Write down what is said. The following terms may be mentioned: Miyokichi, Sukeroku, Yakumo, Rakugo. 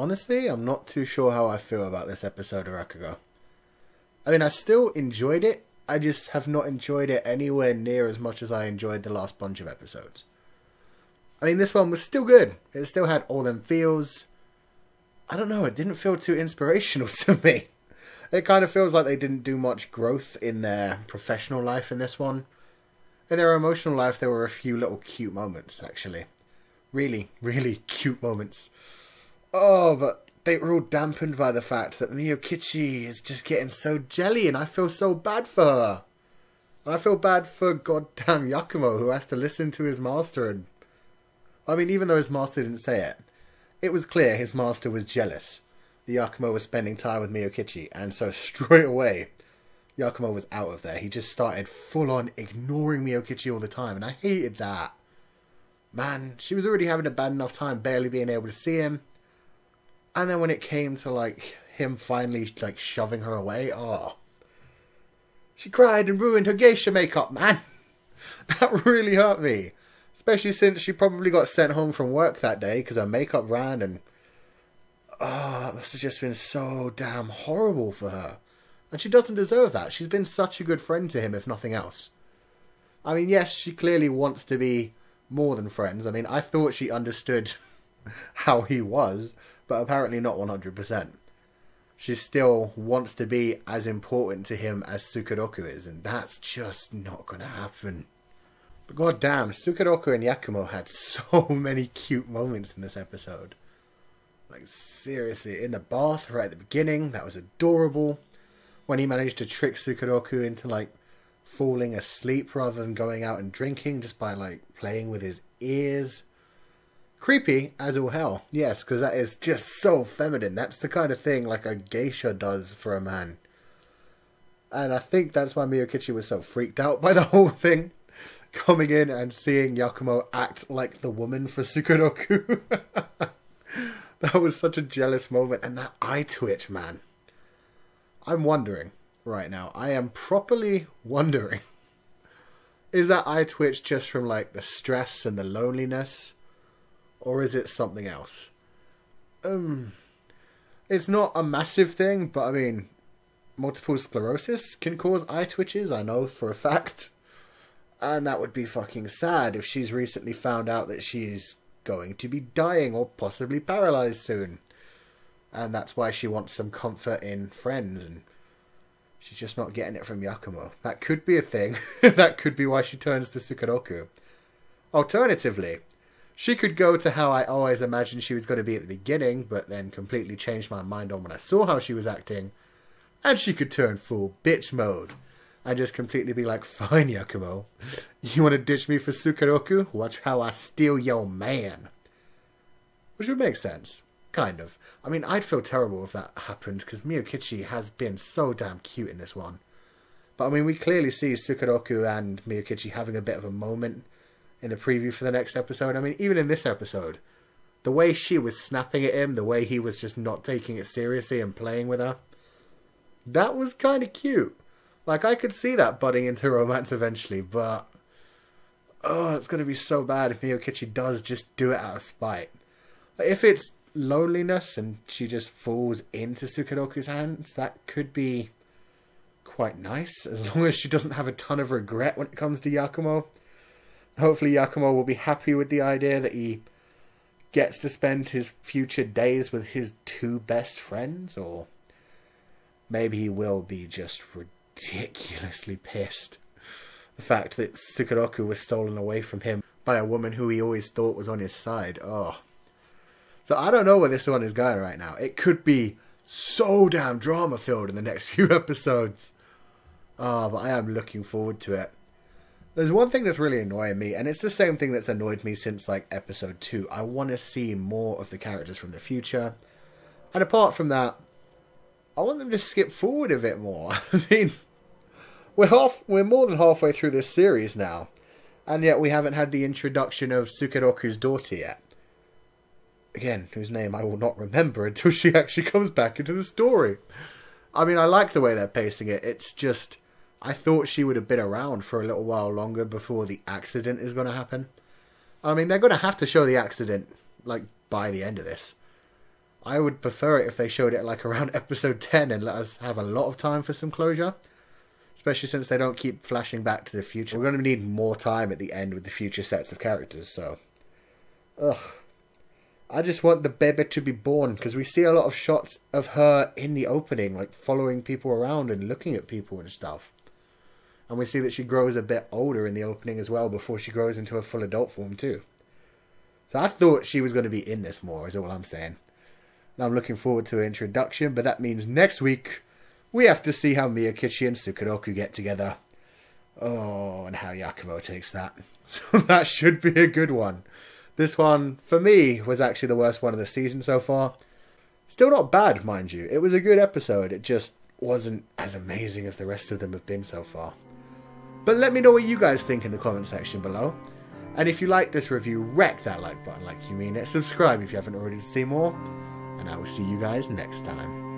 honestly, I'm not too sure how I feel about this episode of Rakugo. I mean, I still enjoyed it. I just have not enjoyed it anywhere near as much as I enjoyed the last bunch of episodes. I mean, this one was still good. It still had all them feels. I don't know, it didn't feel too inspirational to me. It kind of feels like they didn't do much growth in their professional life in this one. In their emotional life, there were a few little cute moments, actually. Really, really cute moments. Oh, but they were all dampened by the fact that Miyokichi is just getting so jelly, and I feel so bad for her. I feel bad for goddamn Yakumo, who has to listen to his master. And I mean, even though his master didn't say it, it was clear his master was jealous. Yakumo was spending time with Miyokichi, and so straight away, Yakumo was out of there. He just started full-on ignoring Miyokichi all the time, and I hated that. Man, she was already having a bad enough time barely being able to see him. And then when it came to, like, him finally, like, shoving her away, oh. She cried and ruined her geisha makeup, man. That really hurt me. Especially since she probably got sent home from work that day because her makeup ran, and oh, it must have just been so damn horrible for her. And she doesn't deserve that. She's been such a good friend to him, if nothing else. I mean, yes, she clearly wants to be more than friends. I mean, I thought she understood how he was, but apparently not 100%. She still wants to be as important to him as Sukeroku is, and that's just not going to happen. But goddamn, Sukeroku and Yakumo had so many cute moments in this episode. Like, seriously, in the bath right at the beginning, that was adorable. When he managed to trick Sukeroku into, like, falling asleep rather than going out and drinking just by, like, playing with his ears. Creepy as all hell, yes, because that is just so feminine. That's the kind of thing, like, a geisha does for a man. And I think that's why Miyokichi was so freaked out by the whole thing. Coming in and seeing Yakumo act like the woman for Sukeroku. That was such a jealous moment. And that eye twitch, man. I'm wondering right now. I am properly wondering. Is that eye twitch just from, like, the stress and the loneliness? Or is it something else? It's not a massive thing, but I mean, multiple sclerosis can cause eye twitches, I know for a fact. And that would be fucking sad if she's recently found out that she's going to be dying or possibly paralyzed soon. And that's why she wants some comfort in friends, and she's just not getting it from Yakumo. That could be a thing. That could be why she turns to Sukeroku. Alternatively, she could go to how I always imagined she was going to be at the beginning, but then completely changed my mind on when I saw how she was acting. And she could turn full bitch mode and just completely be like, fine, Yakumo. You want to ditch me for Sukeroku? Watch how I steal your man. Which would make sense. Kind of. I mean, I'd feel terrible if that happened, because Miyokichi has been so damn cute in this one. But, I mean, we clearly see Sukeroku and Miyokichi having a bit of a moment in the preview for the next episode. I mean, even in this episode, the way she was snapping at him, the way he was just not taking it seriously and playing with her, that was kind of cute. Like, I could see that budding into romance eventually, but oh, it's going to be so bad if Miyokichi does just do it out of spite. Like, if it's loneliness and she just falls into Sukeroku's hands, that could be quite nice, as long as she doesn't have a ton of regret when it comes to Yakumo. Hopefully Yakumo will be happy with the idea that he gets to spend his future days with his two best friends, or maybe he will be just ridiculously pissed. The fact that Sukeroku was stolen away from him by a woman who he always thought was on his side. Oh. So I don't know where this one is going right now. It could be so damn drama filled in the next few episodes. Ah, but I am looking forward to it. There's one thing that's really annoying me, and it's the same thing that's annoyed me since, like, episode 2. I want to see more of the characters from the future. And apart from that, I want them to skip forward a bit more. I mean, we're more than halfway through this series now, and yet we haven't had the introduction of Sukeroku's daughter yet. Again, whose name I will not remember until she actually comes back into the story. I mean, I like the way they're pacing it. It's just, I thought she would have been around for a little while longer before the accident is going to happen. I mean, they're going to have to show the accident, like, by the end of this. I would prefer it if they showed it like around episode 10 and let us have a lot of time for some closure. Especially since they don't keep flashing back to the future. We're going to need more time at the end with the future sets of characters, so... Ugh. I just want the baby to be born, because we see a lot of shots of her in the opening, like following people around and looking at people and stuff. And we see that she grows a bit older in the opening as well before she grows into her full adult form too. So I thought she was going to be in this more, is all I'm saying. And I'm looking forward to her introduction, but that means next week we have to see how Miyokichi and Sukeroku get together. Oh, and how Yakumo takes that. So that should be a good one. This one, for me, was actually the worst one of the season so far. Still not bad, mind you. It was a good episode. It just wasn't as amazing as the rest of them have been so far. But let me know what you guys think in the comment section below. And if you like this review, wreck that like button like you mean it. Subscribe if you haven't already to see more. And I will see you guys next time.